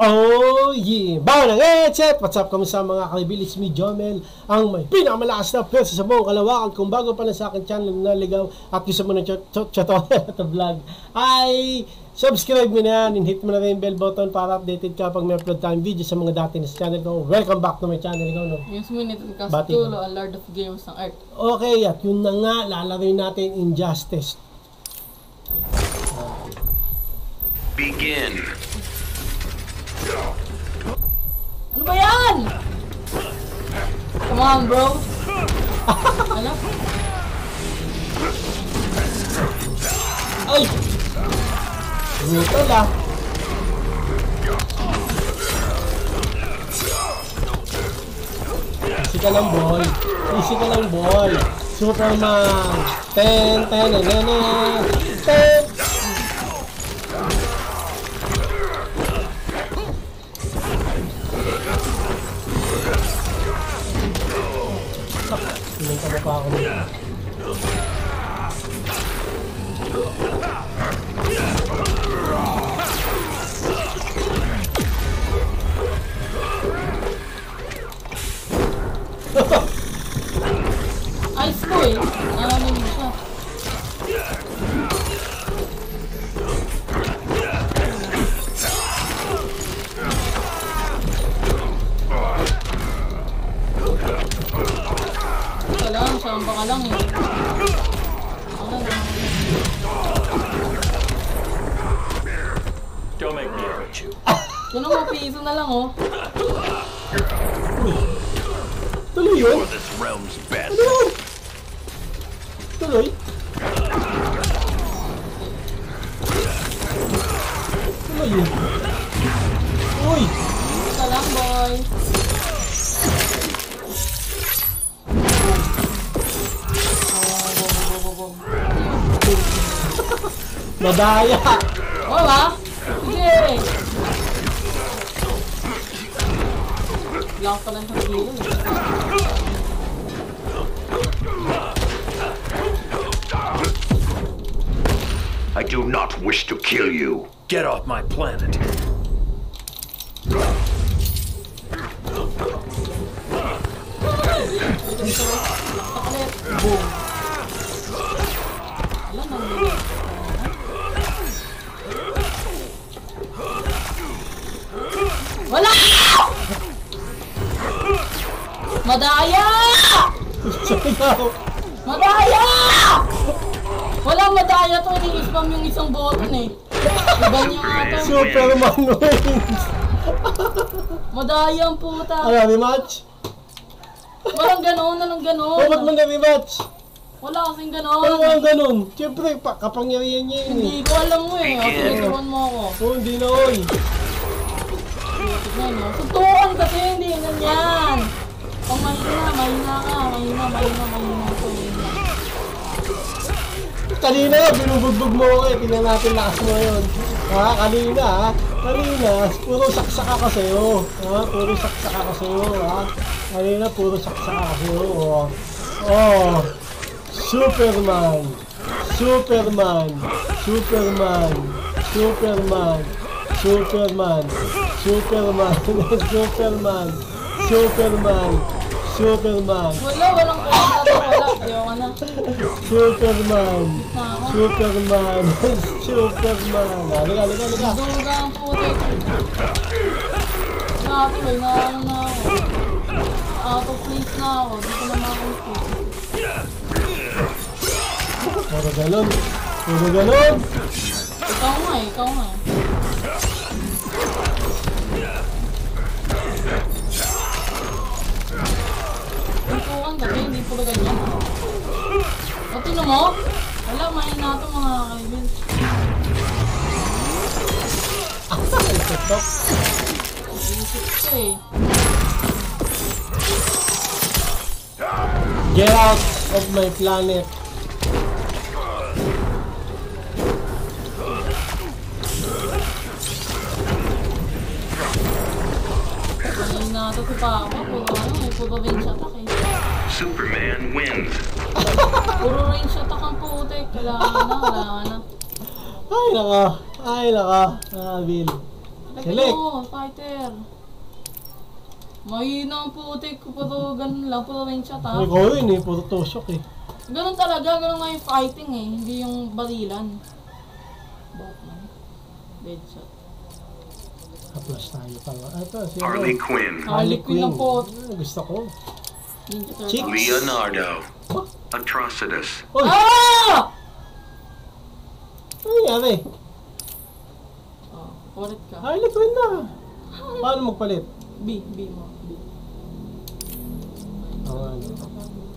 Oh yeah! Bawang na chat! What's up? Kamusta mga kaibigan? It's me, Jomel, ang may pinakamalakas na pwersa sa buong kalawakan. Kung bago pa na sa akin channel na ligaw at gusto mo ng chat vlog, ay subscribe mo na yan and hit mo na rin yung bell button para updated ka pag may upload tayong video sa mga dati na sa channel ko. Welcome back to my channel ko, no? Yes, Ninja Turtles, a Lord of Games ng Earth. Okay, at yun na nga, lalaroin natin Injustice. Begin! Ano ba yan? Come on, bro. Ano? Ay! Ito lang. Easy ka lang, boy. Easy ka lang, boy. Superman. Ten, ten, ten, ten. Madaya! Oo ba? Sige! Lock pa lang sa gilong. I do not wish to kill you. Get off my planet. Madaya! Madaya! Walang madaya to, ini-spam yung isang button eh. Iba niya ata. Superman wins! Madaya ang puta. Wala, rematch? Walang ganon, anong ganon? Walang nang rematch? Wala kasing ganon. Walang ganon. Siyempre, kapangyarihan niya yun eh. Hindi ko alam mo eh. Ako, nagturuan mo ako. Oo, hindi na oy. Tutukan kasi, hindi na yan. Oh, mahina ka, mahina ako. Kanina, binubugbog mo ko eh, tingnan natin lakas mo yun. Ha, kanina, puro saksaka ka sa'yo. Ha, puro saksaka ka sa'yo, ha. Kanina, puro saksaka ka sa'yo, oh. Oh, Superman. Wala, walang kaya na ito. Wala, ayaw ka na. Superman. Halika. Zunga ang putik. Naki, may naano na ako. Auto-place na ako. Di ko naman ako putik. Puro galon. Ikaw nga. Puro ganyan. O, tino mo? Wala, main na ito mga kaibigan. Isip ko eh. Get out of my planet. Main na ito ko pa ako. Puro range attack eh. Superman wins. Puro range attack ang putik. Kailangan na. Ay, naka. Bill. Select! Mo, fighter! Mahina ang putik, pero ganun lang, puro range shot ha. Ikaw yun eh, puro tosyok eh. Ganun talaga, ganun nga yung fighting eh, hindi yung barilan. Batman. Deadshot. Haplas tayo pala. Ito, sino? Harley Quinn. Harley Quinn lang po. Gusto ko. Leonardo. Atrocitus. Ah! Ano nangyari? Palit ka. Harley Quinn na. Paano magpalit? B mo. B.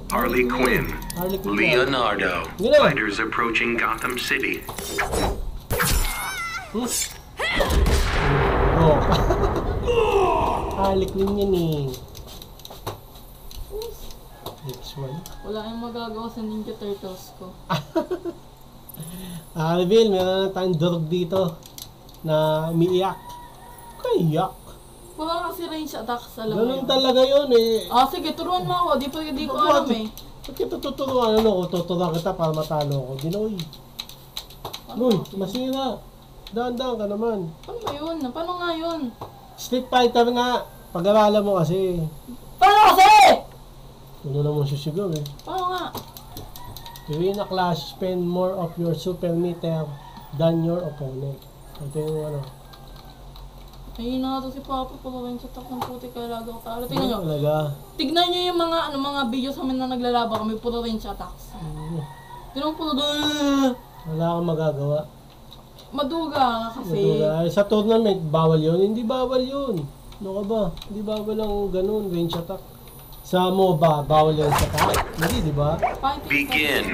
Harley Quinn. Leonardo. Fighters approaching Gotham City. Oh. Harley Quinn yan eh. Next one. Wala kayong magagawa sa Ninja Turtles ko. Arville, meron na tayong durog dito na umiiyak. Kayak. Wala kasi range attacks, alam mo yun. Ganun talaga yun eh. Ah, sige, turuan mo ako. Di ko alam eh. Ba't kita tuturuan? Ano ko? Tuturuan kita para matalo ko. Dinoy. Uy, masira. Daan-daan ka naman. Paano ba yun? Paano nga yun? Street Fighter nga. Pag-aralan mo kasi. Paano kasi? Ano naman susigaw eh. Paano nga? To win a clash, spend more of your super meter than your opponent. Ito yung ano. Ayun na ito si Papa, pabawin sa tak ng puti kaya lagaw talo. Tignan nyo. Tignan nyo yung mga, ano, mga videos kami na naglalaba kami, puro range attacks. Tignan mo puro doon. Wala kang magagawa. Maduga kasi. Maduga. Sa tournament, bawal yun. Hindi bawal yun. Ano ka ba? Hindi bawal ang ganun, range attack. Sa MOBA, bawal yun sa attack. Hindi, di ba? Begin!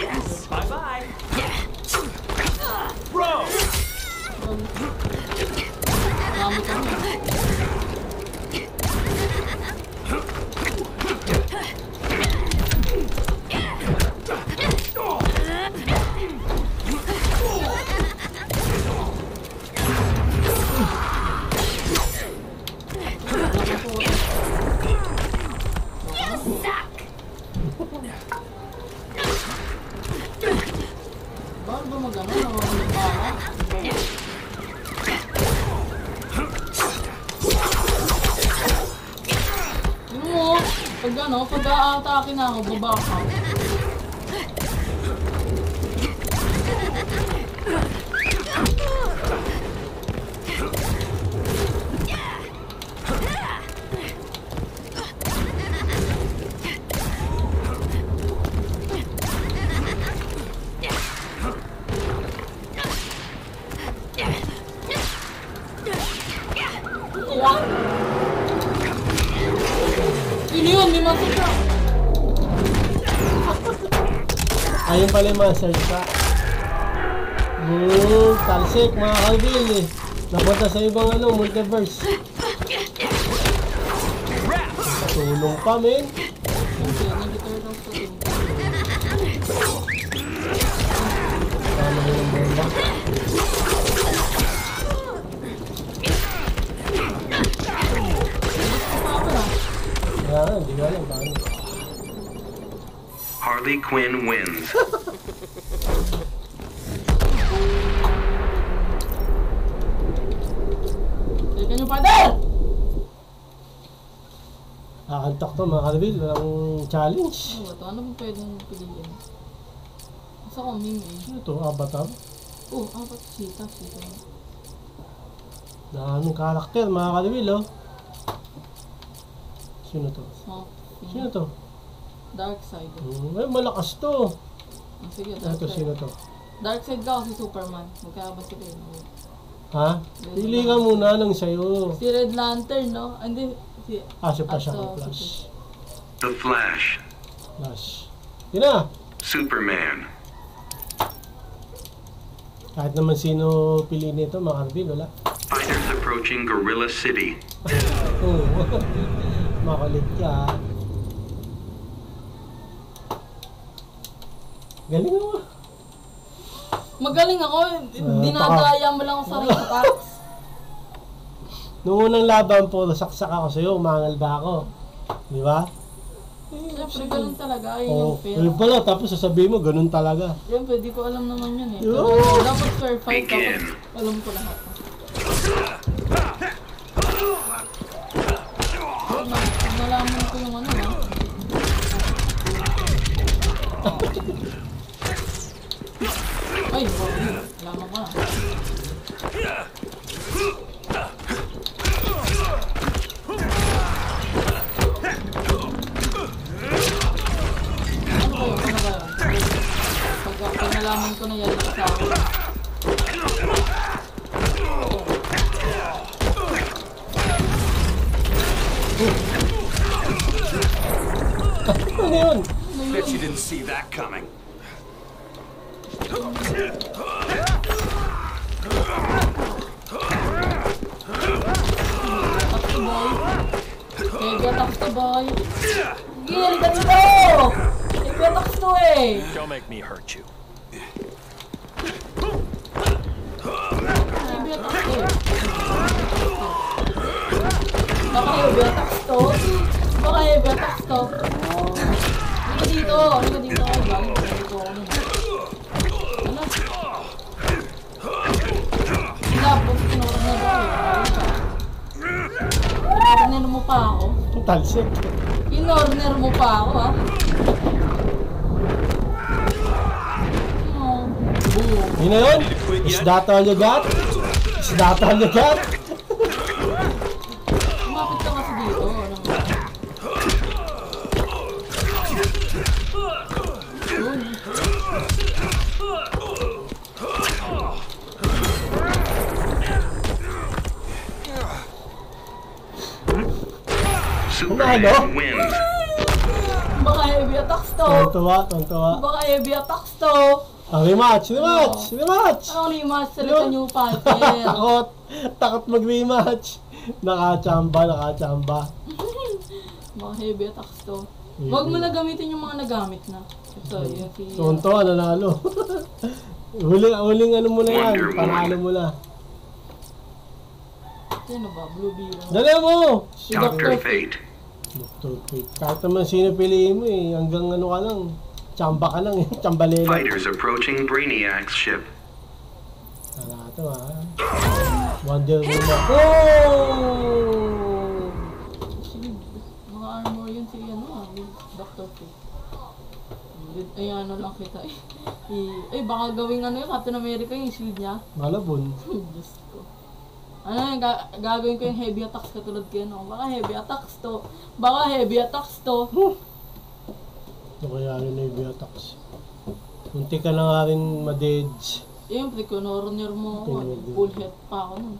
Yes. Bye bye. Bro. Pag-aatake na ako, babaka. Pala yung mga salsa. Talsik mga kalbil eh. Napunta sa ibang ano, multiverse. Tulong pa men. Hindi ko alam paano. Harley Quinn wins. Teka nyo padel! Nakakantok to mga kalabil, walang challenge. Ito, ano ba pwedeng piliin? Masa ko meme eh. Ano ito? Avatar? Oo, avatar. Sita, sita. Dahanong karakter mga kalabil oh. Sino to? Sino to? Dark Side. Ay, malakas to. Sige, Dark Side. Ito, sino to? Dark Side ka si Superman. Magkakabas si Red. Ha? Pili ka muna ng sayo. Si Red Lantern, no? Hindi, si... Ah, si Flash ako. Flash. The Flash. Flash. Yun na! Superman. Kahit naman sino pili nito, makarbil, wala. Fighters approaching Gorilla City. Oo. Makulit ka. Galing mo. Magaling ako, dinadaya mo lang ako sa ring box. Nung unang laban puro saksak ako sa'yo, umangal ba ako? Di ba? Siyempre, ganun talaga. Ayun yung fail. Ayun pala, tapos sasabihin mo, ganun talaga. Siyempre, di ko alam naman yun eh. Pero, dapat fair fight ako. Alam ko lahat. Nalaman ko yung ano ha. Ay, alam ko na. Pag nalaman ko na yan sa ako. Bet you didn't see that coming. Don't make me hurt you. Inorner mo pa ako ha. Yun na yun? Is that all you got? Is that all you got? Umapit ka kasi dito. Superman wins. Baka heavy attacks to. Tuntua, tuntua. Baka heavy attacks to. Rematch, rematch, rematch. Anong rematch? Salita niyo pa. Takot, takot mag-rematch. Nakachamba, nakachamba. Baka heavy attacks to. Huwag mo na gamitin yung mga nagamit na. Tuntua, nanalo. Huling ano mo na yan, panalo mo na. Sino ba? Blue Beetle. Dali mo! Si Dr. Fate. Dr. Fate. Kahit naman sino piliin mo eh. Hanggang ano ka lang. Tsamba ka lang eh. Tsambalena. Fighters approaching Brainiac's ship. Tara ito ha. Wonder Woman. Oh! Mga armor yun si ano ha. Dr. Fate. Ay ano lang kita eh. Ay baka gawing ano yung Captain America yung shield niya. Malabon. Diyos ko. Ano yung gagawin ko yung heavy attacks katulad kayo no? Baka heavy attacks to. Baka heavy attacks to. Ano kaya rin heavy attacks? Kunti ka na nga rin ma-dage. Siyempre, kunorner mo ako. Full head pa ako nun.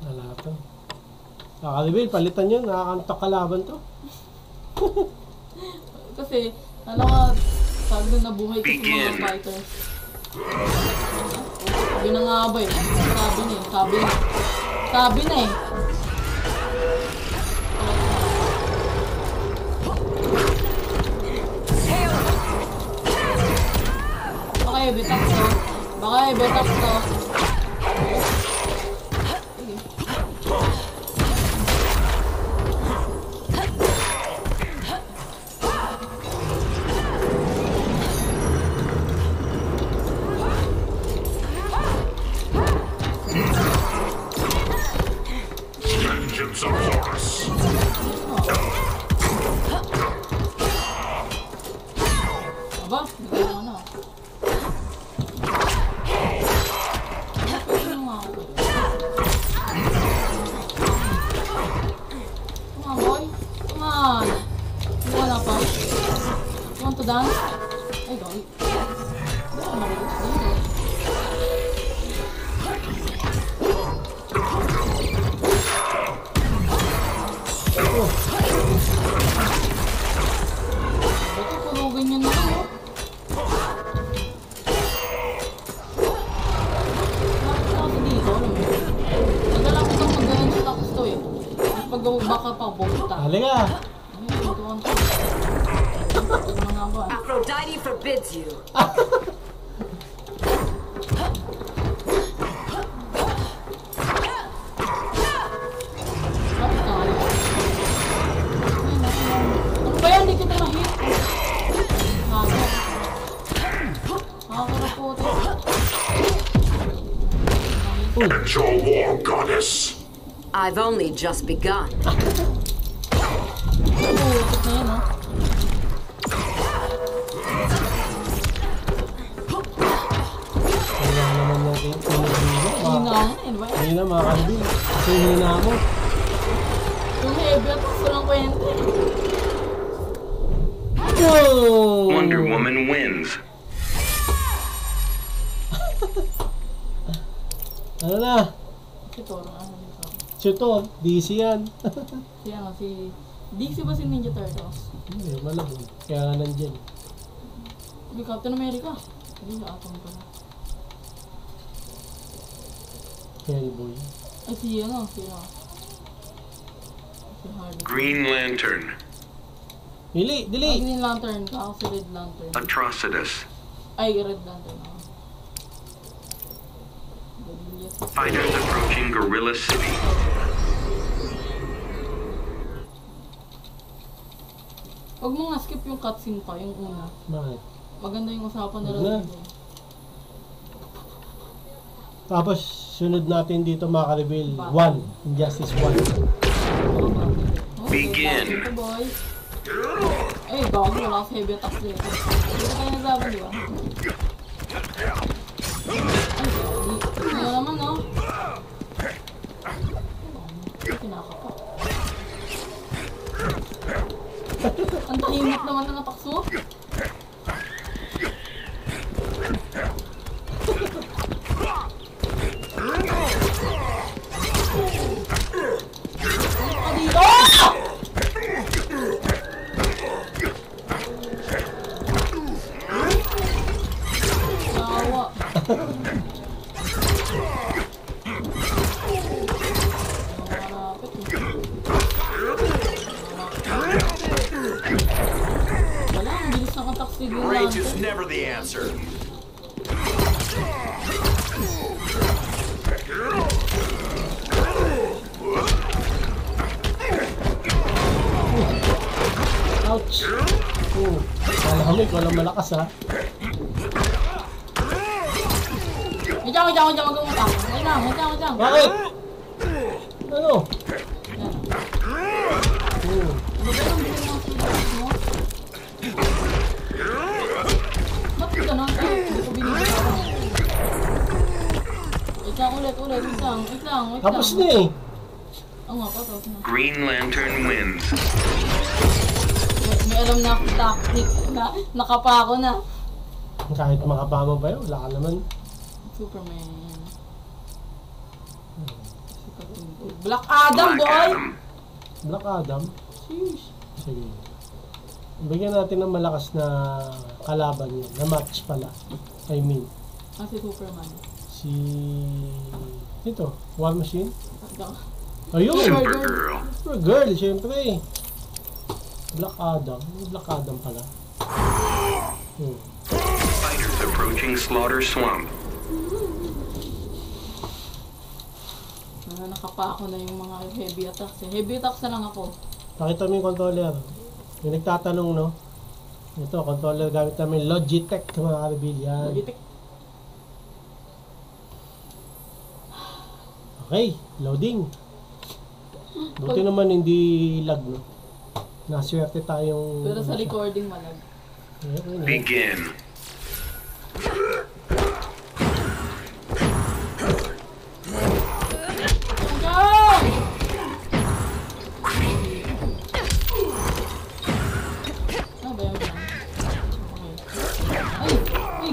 Wala to. Nakaka-reveal, palitan yun. Nakakantok kalaban to. Kasi, alam ka, sabi doon nabuhay ko sa mga fighters. Sabi na nga ba eh. Sabi na eh. Sabi na. Sabi na eh. Baka eh, betak to. Baka eh, betak to. Aphrodite forbids you. End your war, goddess. I've only just begun. Wonder Woman wins. Ano na? Chutor, DC yan. Si ano, si... DC ba si Ninja Turtles? Hindi, malabo. Kaya nga nandiyan. Hindi, Captain America. Hindi na atong pala. Hellboy. Ay, si ano, si ano. Si Harley. Green Lantern. Dili, dili! Green Lantern ka, ako si Red Lantern. Atrocitus. Ay, Red Lantern. Fighters approaching Gorilla City. Huwag mo nga skip yung cutscene pa, yung una. Bakit? Maganda yung usapan na rin. Tapos, sunod natin dito makareveal 1, Injustice 1. Begin! Eh, bago wala sa heavy attacks dito. Hindi ko kayo nasabi, di ba? Wala naman, no? Kinakapa. Ang tahimik naman na nataks mo. Rage is never the answer. Ouch. Malamig, walang malakas ha. Huwag dyan, mag-umuta. Huwag dyan. Bakit? Ano? Wait lang. Tapos na eh. Oo nga, tapos na. Green Lantern wins. May alam na akong tactic na nakapa ako na. Kahit makapama ba yun, wala ka naman. Superman. Black Adam, boy! Black Adam? Sheesh. Sige. Bigyan natin ng malakas na kalaban yun. Na match pala. I mean. Si Superman. Si... Ito. War Machine? Ayun! Supergirl. Supergirl, siyempre. Black Adam. Black Adam pala. Fighters approaching Slaughter Swamp. Nakapa ako na yung mga heavy attacks. Heavy attacks na lang ako. Pakita mo yung controller. Yung nagtatanong, no? Ito, controller gamit namin Logitech, mga karabil yan. Logitech. Okay, loading. Buti naman hindi lag, no? Naswerte tayong... Pero sa recording malag. Begin.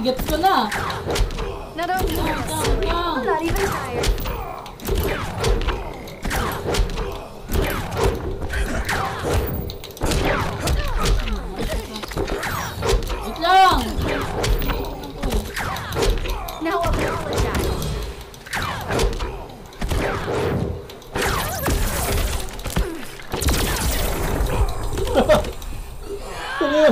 Gets ko na. I'm not even tired. Wait lang. Now apologize. Hello.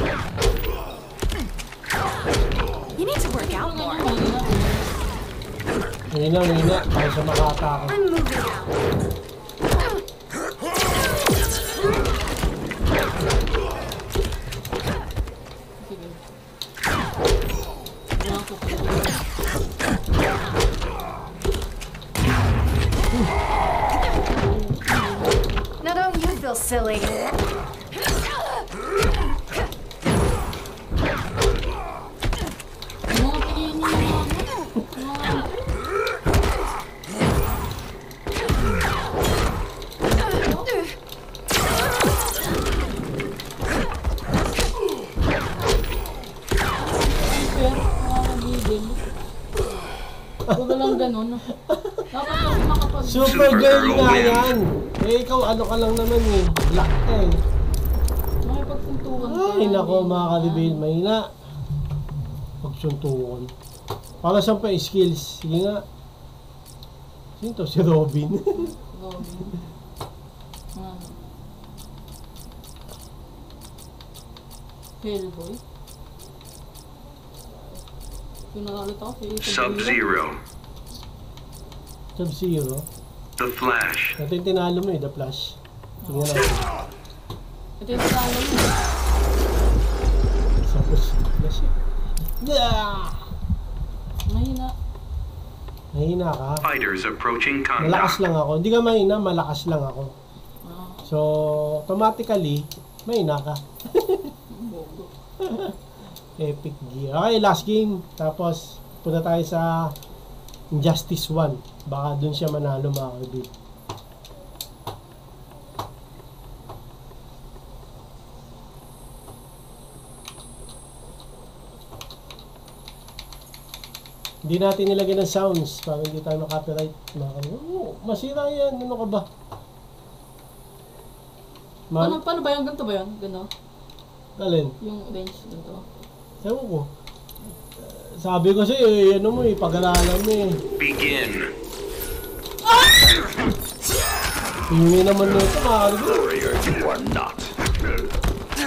You need to work out more. I'm moving out. Now don't you feel silly? Supergirl na yan! Eh, ikaw ano ka lang naman eh. Black ka eh. Ay, nako mga ka-rebel, mahina. Pagsuntukan. Para saan pa skills? Sige nga. Sino to? Si Robin. Hellboy? Sub-Zero. Sub-Zero? The Flash. Ito yung tinalo mo eh, The Flash. Tingnan natin. Ito yung tinalo mo eh. Flash eh. Mahina. Mahina ka? Malakas lang ako. Hindi ka mahina, malakas lang ako. So, automatically, mahina ka. Epic gear. Okay, last game. Tapos, punta tayo sa Injustice 1. Baka dun siya manalo mga kaibigan. Hindi natin nilagay ng sounds para hindi tayo copyright mga kaibigan. Oh, masira yan. Ano ka ba? Paano ba yan? Ganito ba yan? Gano? Alin? Yung range ganito. Ewan ko. Sabi ko sa'yo, ano mo eh, pag-alalan mo eh. Begin. Hindi naman nito, maaari ko. Warrior, you are not. Hey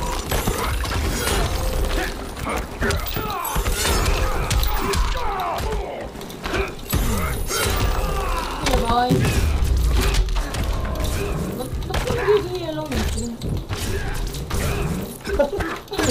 boy. Ba't ka magiging yellow natin? Ano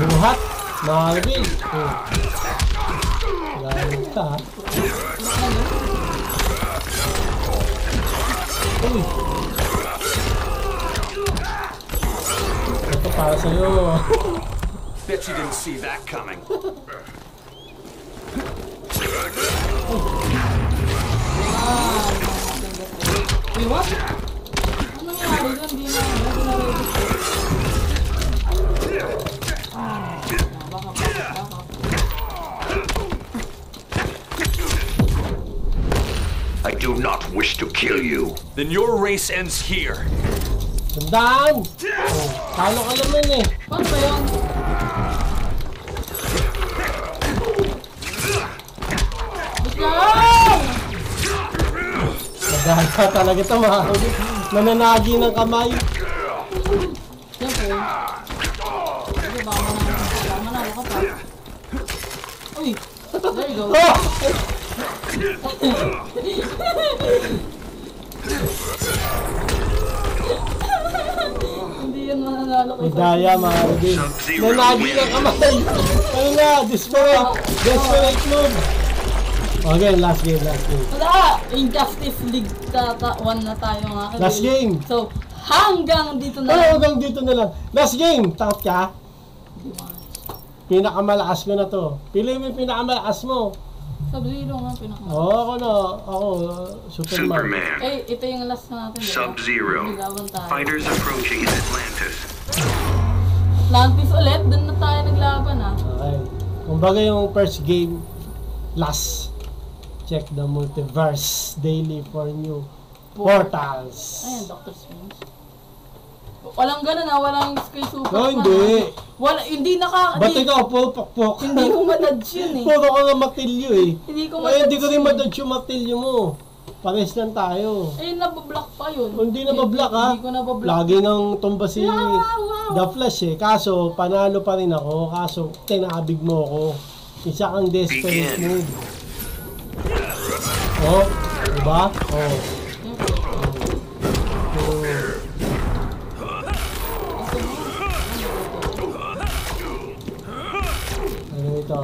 Buhat! Marvin! Galing ka ha? Uy! Ito para sa'yo! Bet you didn't see that coming! Wait, what? Ano nangyari doon? Hindi na I do not wish to kill you. Then your race ends here. Down. Talo ka naman eh. Paano ba yun? Nagdala talaga ito mga ulit. Nananagi ng kamay. Uy! There you go. Hindi yan mananalo ko. Hidaya mga Rudy. Nanagi ng kamay. Ayun na, desperate. Desperate move. Okay, last game, last game. Wala! Injustice League 1 na tayo mga Rudy. Last game! So, hanggang dito na lang. Hanggang dito na lang. Last game! Takot ka? Pinakamalakas ko na to. Pili mo yung pinakamalakas mo. Sub-Zero nga pinakamalakas. Oo, ako na. Ako, Superman. Eh, ito yung last natin. Sub-Zero. Fighters approaching in Atlantis. Atlantis ulit, doon na tayo naglaban ah. Okay. Kumbaga yung first game, last. Check the multiverse daily for new portals. Ayan, Dr. Strange. Walang ganun ah, walang kay Super. No, hindi. Wala, hindi naka... Ba't ikaw pupakpok? Hindi ko madadge yun eh. Puro ko nga matilyo eh. Hindi ko madadge. Ay, hindi ko rin madadge yung matilyo mo. Pares lang tayo. Eh, nabablock pa yun. Hindi nabablock ha. Hindi ko nabablock. Lagi nang tumba si The Flash eh. Kaso, panalo pa rin ako. Kaso, tinaabig mo ako. Isa kang desperate move. Oh, diba? Oh. Ano ito?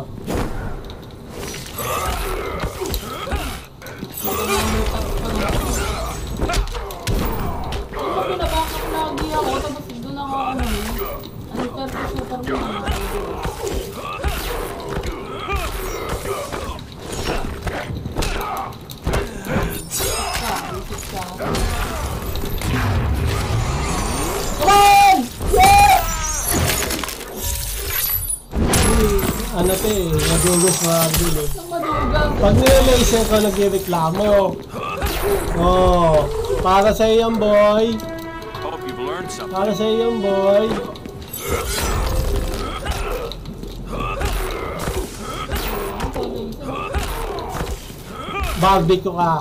Ano ito eh, nadugas na dun eh. Pag nilalaisen ko, nagreklamo. Oh, para sa iyo yung boy. Para sa iyo yung boy. Barbie ko ka.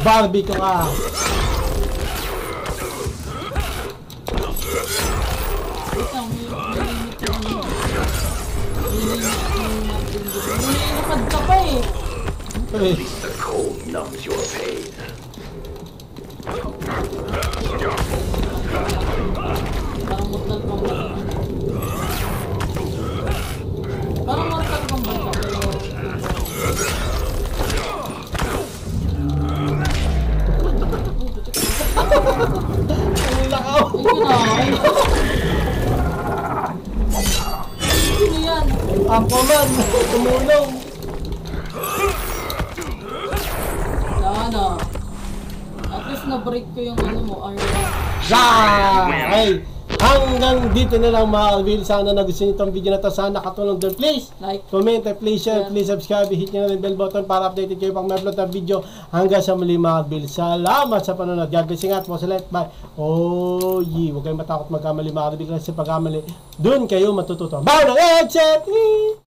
Barbie ko ka. At least the cold numbs your pain. Aquaman, tumulong! At least na-break ko yung ano mo, Arya. Ay! Hanggang dito na lang mga Arville. Sana nagustuhan nyo itong video na ito. Sana nakatulong doon. Please, like, comment, please share, please subscribe. Hit nyo na rin bell button para updated kayo pang may upload na video. Hanggang sa muli mga Arville. Salamat sa panonood. God bless you. Was left by Oye. Huwag kayong matakot magkamali mga Arville. Kasi pagkamali, doon kayo matututo. Bye!